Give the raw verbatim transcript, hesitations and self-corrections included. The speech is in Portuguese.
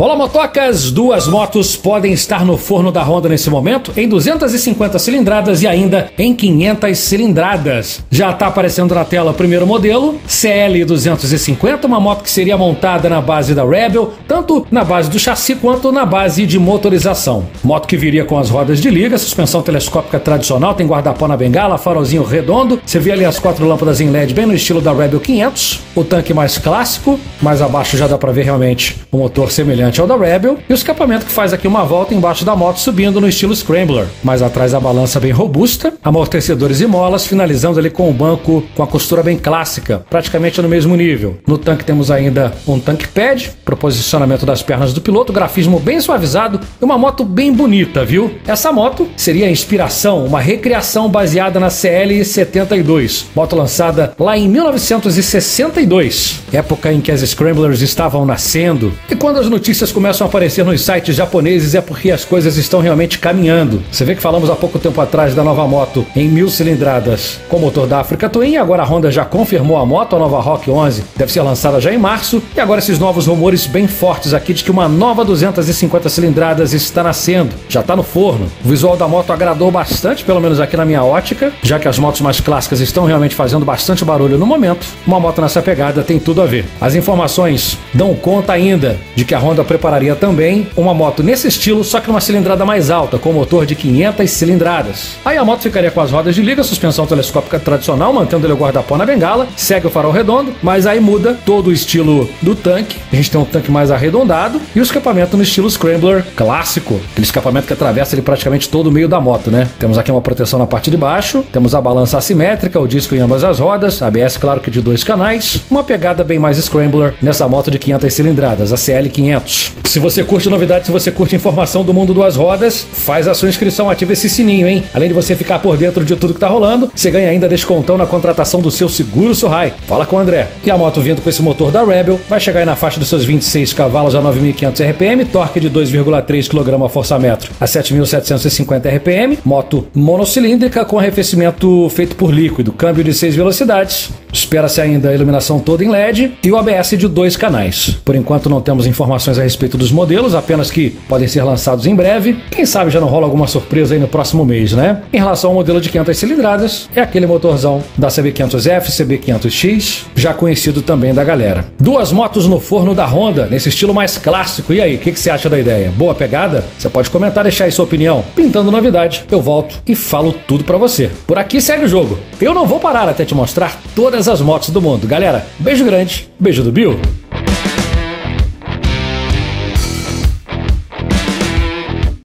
Olá, motocas! Duas motos podem estar no forno da Honda nesse momento, em duzentas e cinquenta cilindradas e ainda em quinhentas cilindradas. Já está aparecendo na tela o primeiro modelo, C L duzentos e cinquenta, uma moto que seria montada na base da Rebel, tanto na base do chassi quanto na base de motorização. Moto que viria com as rodas de liga, suspensão telescópica tradicional, tem guarda-pó na bengala, farolzinho redondo, você vê ali as quatro lâmpadas em L E D bem no estilo da Rebel quinhentos, o tanque mais clássico, mais abaixo já dá para ver realmente o motor semelhante ao da Rebel, e o escapamento que faz aqui uma volta embaixo da moto subindo no estilo Scrambler. Mais atrás a balança bem robusta, amortecedores e molas, finalizando ali com o banco com a costura bem clássica, praticamente no mesmo nível. No tanque temos ainda um tank pad para o posicionamento das pernas do piloto, grafismo bem suavizado e uma moto bem bonita, viu? Essa moto seria a inspiração, uma recriação baseada na C L setenta e dois, moto lançada lá em mil novecentos e sessenta e dois, época em que as Scramblers estavam nascendo. E quando as notícias começam a aparecer nos sites japoneses é porque as coisas estão realmente caminhando. Você vê que falamos há pouco tempo atrás da nova moto em mil cilindradas com motor da Africa Twin, agora a Honda já confirmou a moto, a nova Rock onze deve ser lançada já em março, e agora esses novos rumores bem fortes aqui de que uma nova duzentas e cinquenta cilindradas está nascendo, já está no forno. O visual da moto agradou bastante, pelo menos aqui na minha ótica, já que as motos mais clássicas estão realmente fazendo bastante barulho no momento. Uma moto nessa pegada tem tudo a ver. As informações dão conta ainda de que a Honda prepararia também uma moto nesse estilo, só que numa cilindrada mais alta, com motor de quinhentas cilindradas. Aí a moto ficaria com as rodas de liga, suspensão telescópica tradicional, mantendo o guarda-pó na bengala, segue o farol redondo, mas aí muda todo o estilo do tanque. A gente tem um tanque mais arredondado e o escapamento no estilo Scrambler clássico, aquele escapamento que atravessa ele praticamente todo o meio da moto, né? Temos aqui uma proteção na parte de baixo, temos a balança assimétrica, o disco em ambas as rodas, A B S claro que de dois canais, uma pegada bem mais Scrambler nessa moto de quinhentas cilindradas, a C L quinhentos. Se você curte novidades, se você curte informação do mundo duas rodas, faz a sua inscrição, ativa esse sininho, hein? Além de você ficar por dentro de tudo que tá rolando, você ganha ainda descontão na contratação do seu seguro Suhai. Fala com o André. E a moto vindo com esse motor da Rebel, vai chegar aí na faixa dos seus vinte e seis cavalos a nove mil e quinhentos R P M, torque de dois vírgula três quilos por metro a sete mil setecentos e cinquenta R P M, moto monocilíndrica com arrefecimento feito por líquido, câmbio de seis velocidades, espera-se ainda a iluminação toda em L E D e o A B S de dois canais. Por enquanto não temos informações a respeito dos modelos, apenas que podem ser lançados em breve. Quem sabe já não rola alguma surpresa aí no próximo mês, né? Em relação ao modelo de quinhentas cilindradas, é aquele motorzão da C B quinhentos F, C B quinhentos X, já conhecido também da galera. Duas motos no forno da Honda, nesse estilo mais clássico. E aí, o que, que você acha da ideia? Boa pegada? Você pode comentar, deixar aí sua opinião. Pintando novidade, eu volto e falo tudo pra você. Por aqui segue o jogo. Eu não vou parar até te mostrar todas as motos do mundo. Galera, beijo grande, beijo do Bill.